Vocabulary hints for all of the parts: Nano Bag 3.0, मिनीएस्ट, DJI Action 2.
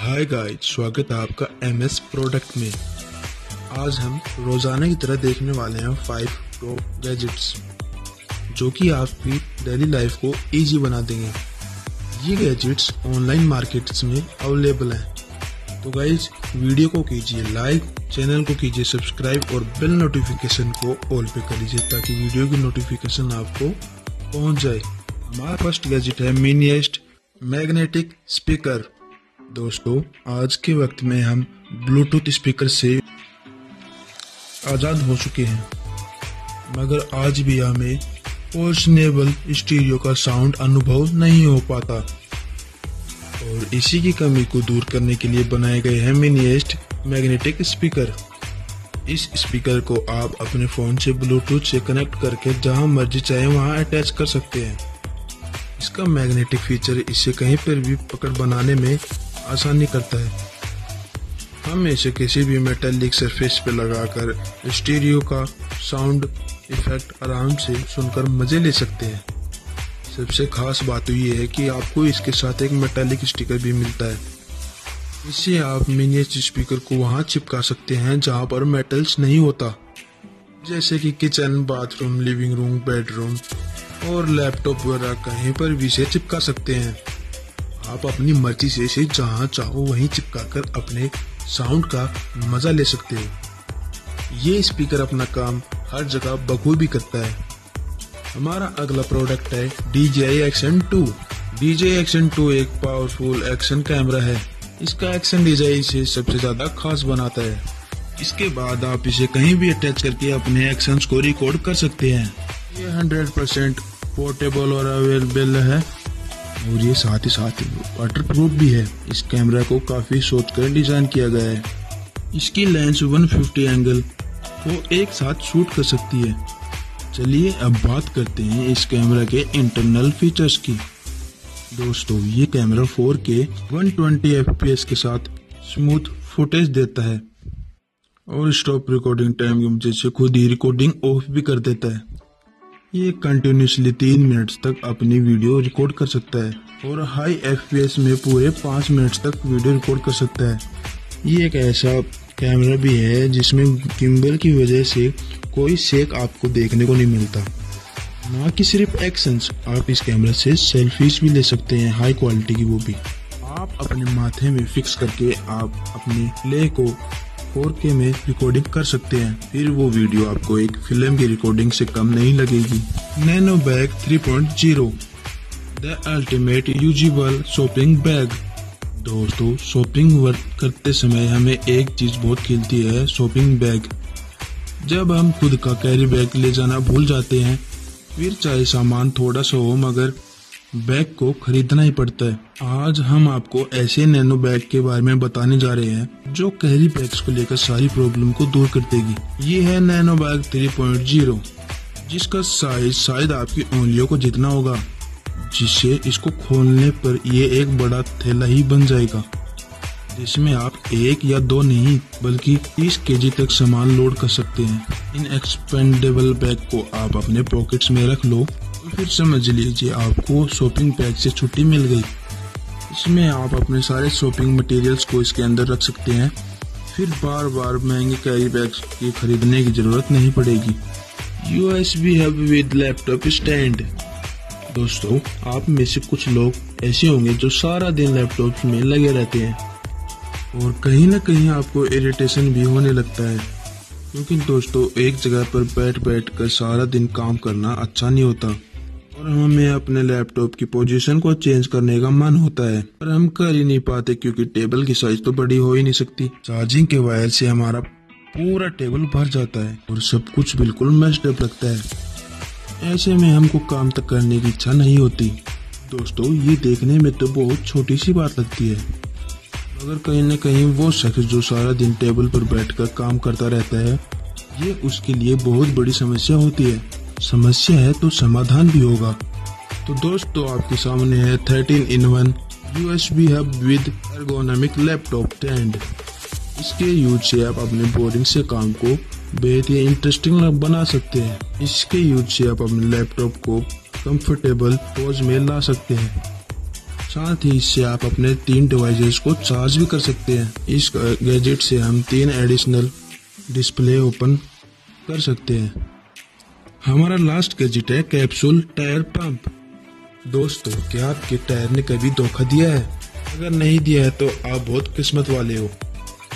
Hi guys, स्वागत है आपका एमएस प्रोडक्ट में। आज हम रोजाना की तरह देखने वाले हैं 5 प्रो गैजेट्स जो कि आपकी डेली लाइफ को इजी बना देंगे। ये गैजेट्स ऑनलाइन मार्केट्स में अवेलेबल हैं। तो गाइस, वीडियो को कीजिए लाइक, चैनल को कीजिए सब्सक्राइब और बेल नोटिफिकेशन को ऑल पे कर लीजिए ताकि वीडियो की नोटिफिकेशन आपको पहुँच जाए। हमारा फर्स्ट गैजेट है मिनीएस्ट मैग्नेटिक स्पीकर। दोस्तों, आज के वक्त में हम ब्लूटूथ स्पीकर से आज़ाद हो चुके हैं, मगर आज भी हमें ओरिजिनल स्टीरियो का साउंड अनुभव नहीं हो पाता और इसी की कमी को दूर करने के लिए बनाए गए हैं मिनीएस्ट मैग्नेटिक स्पीकर। इस स्पीकर को आप अपने फ़ोन से ब्लूटूथ से कनेक्ट करके जहां मर्जी चाहे वहां अटैच कर सकते हैं। इसका मैग्नेटिक फीचर इसे कहीं पर भी पकड़ बनाने में आसानी करता है। हम इसे किसी भी मेटालिक सरफेस पर लगाकर स्टीरियो का साउंड इफेक्ट आराम से सुनकर मजे ले सकते हैं। सबसे खास बात तो ये है कि आपको इसके साथ एक मेटालिक स्टिकर भी मिलता है। इससे आप मिनीएस्ट स्पीकर को वहाँ चिपका सकते हैं जहाँ पर मेटल्स नहीं होता, जैसे कि kitchen, bathroom, living room, bedroom और लैपटॉप वगैरह कहीं पर भी इसे चिपका सकते हैं। आप अपनी मर्जी से इसे जहाँ चाहो वहीं चिपकाकर अपने साउंड का मजा ले सकते हैं। ये स्पीकर अपना काम हर जगह बखूबी करता है। हमारा अगला प्रोडक्ट है DJI Action 2। DJI Action 2 एक पावरफुल एक्शन कैमरा है। इसका एक्शन डिजाइन इसे सबसे ज्यादा खास बनाता है। इसके बाद आप इसे कहीं भी अटैच करके अपने एक्शंस को रिकॉर्ड कर सकते हैं। ये 100% पोर्टेबल और अवेलेबल है और ये साथ ही वाटरप्रूफ भी है। इस कैमरा को काफी सोचकर डिजाइन किया गया है। इसकी लेंस 150 एंगल को एक साथ शूट कर सकती है। चलिए अब बात करते हैं इस कैमरा के इंटरनल फीचर्स की। दोस्तों, ये कैमरा 4K 120 FPS के साथ स्मूथ फुटेज देता है और स्टॉप रिकॉर्डिंग टाइम की वजह से खुद ही रिकॉर्डिंग ऑफ भी कर देता है। ये कंटिन्यूसली 3 मिनट तक अपनी वीडियो रिकॉर्ड कर सकता है और हाई FPS में पूरे 5 मिनट तक वीडियो रिकॉर्ड कर सकता है। ये एक ऐसा कैमरा भी है जिसमें गिम्बल की वजह से कोई शेक आपको देखने को नहीं मिलता। ना कि सिर्फ एक्शंस, आप इस कैमरा से सेल्फीज भी ले सकते हैं, हाई क्वालिटी की वो भी। आप अपने माथे में फिक्स करके आप अपने प्ले को 4K में रिकॉर्डिंग कर सकते हैं, फिर वो वीडियो आपको एक फिल्म की रिकॉर्डिंग से कम नहीं लगेगी। Nano bag 3.0 the ultimate usable shopping bag. दोस्तों, शॉपिंग वर्क करते समय हमें एक चीज बहुत खिलती है, शॉपिंग बैग। जब हम खुद का कैरी बैग ले जाना भूल जाते हैं, फिर चाहे सामान थोड़ा सा हो मगर बैग को खरीदना ही पड़ता है। आज हम आपको ऐसे नैनो बैग के बारे में बताने जा रहे हैं जो कैरी बैग्स को लेकर सारी प्रॉब्लम को दूर कर देगी। ये है नैनो बैग 3.0 जिसका साइज शायद आपकी उंगलियों को जितना होगा, जिससे इसको खोलने पर यह एक बड़ा थैला ही बन जाएगा जिसमें आप 1 या 2 नहीं बल्कि 30 kg तक सामान लोड कर सकते हैं। इन एक्सपेंडेबल बैग को आप अपने पॉकेट्स में रख लो, फिर समझ लीजिए आपको शॉपिंग बैग से छुट्टी मिल गई। इसमें आप अपने सारे शॉपिंग मटेरियल्स को इसके अंदर रख सकते हैं, फिर बार बार महंगे कैरी बैग्स की खरीदने की ज़रूरत नहीं पड़ेगी। USB hub with laptop stand. दोस्तों, आप में से कुछ लोग ऐसे होंगे जो सारा दिन लैपटॉप में लगे रहते हैं और कहीं ना कहीं आपको इरिटेशन भी होने लगता है, क्योंकि दोस्तों एक जगह पर बैठ बैठ कर सारा दिन काम करना अच्छा नहीं होता और हमें अपने लैपटॉप की पोजीशन को चेंज करने का मन होता है पर हम कर ही नहीं पाते क्योंकि टेबल की साइज तो बड़ी हो ही नहीं सकती। चार्जिंग के वायर से हमारा पूरा टेबल भर जाता है और सब कुछ बिल्कुल मैस्ड अप लगता है। ऐसे में हमको काम तक करने की इच्छा नहीं होती। दोस्तों, ये देखने में तो बहुत छोटी सी बात लगती है मगर कहीं न कहीं वो शख्स जो सारा दिन टेबल पर बैठकर काम करता रहता है, ये उसके लिए बहुत बड़ी समस्या होती है। समस्या है तो समाधान भी होगा। तो दोस्तों, आपके सामने है 13-in-1 USB hub with ergonomic laptop stand. इसके यूज से आप अपने बोरिंग से काम को बेहद ही इंटरेस्टिंग बना सकते हैं। इसके यूज से आप अपने लैपटॉप को कंफर्टेबल पोज में ला सकते हैं। साथ ही इससे आप अपने 3 डिवाइसेस को चार्ज भी कर सकते हैं। इस गैजेट से हम 3 एडिशनल डिस्प्ले ओपन कर सकते हैं। हमारा लास्ट गैजेट है कैप्सूल टायर पंप। दोस्तों, क्या आपके टायर ने कभी धोखा दिया है? अगर नहीं दिया है तो आप बहुत किस्मत वाले हो।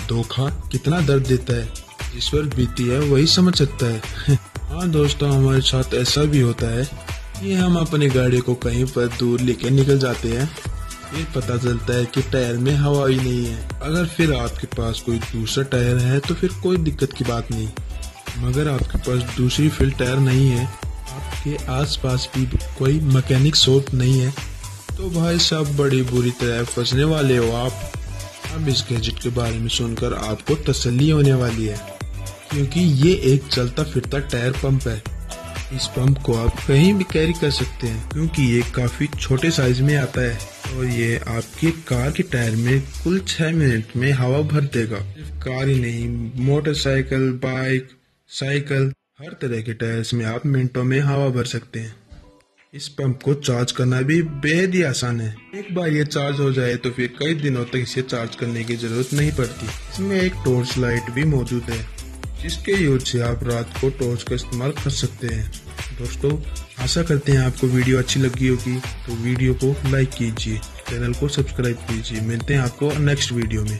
धोखा कितना दर्द देता है, जिस पर बीती है वही समझ सकता है। हाँ दोस्तों, हमारे साथ ऐसा भी होता है कि हम अपनी गाड़ी को कहीं पर दूर लेके निकल जाते हैं, फिर पता चलता है कि टायर में हवा ही नहीं है। अगर फिर आपके पास कोई दूसरा टायर है तो फिर कोई दिक्कत की बात नहीं, मगर आपके पास दूसरी फिल टायर नहीं है, आपके आसपास भी कोई मैकेनिक शॉप नहीं है, तो भाई साहब बड़ी बुरी तरह फंसने वाले हो आप। अब इस गैजेट के बारे में सुनकर आपको तसल्ली होने वाली है, क्योंकि ये एक चलता फिरता टायर पंप है। इस पंप को आप कहीं भी कैरी कर सकते हैं, क्योंकि ये काफी छोटे साइज में आता है और ये आपकी कार के टायर में कुल 6 मिनट में हवा भर देगा। सिर्फ कार ही नहीं, मोटरसाइकिल, बाइक, साइकिल, हर तरह के टायर्स में आप मिनटों में हवा भर सकते हैं। इस पंप को चार्ज करना भी बेहद ही आसान है। एक बार ये चार्ज हो जाए तो फिर कई दिनों तक इसे चार्ज करने की जरूरत नहीं पड़ती। इसमें एक टॉर्च लाइट भी मौजूद है, जिसके यूज से आप रात को टॉर्च का इस्तेमाल कर सकते हैं। दोस्तों, आशा करते हैं आपको वीडियो अच्छी लगी होगी, तो वीडियो को लाइक कीजिए, चैनल को सब्सक्राइब कीजिए। मिलते हैं आपको नेक्स्ट वीडियो में।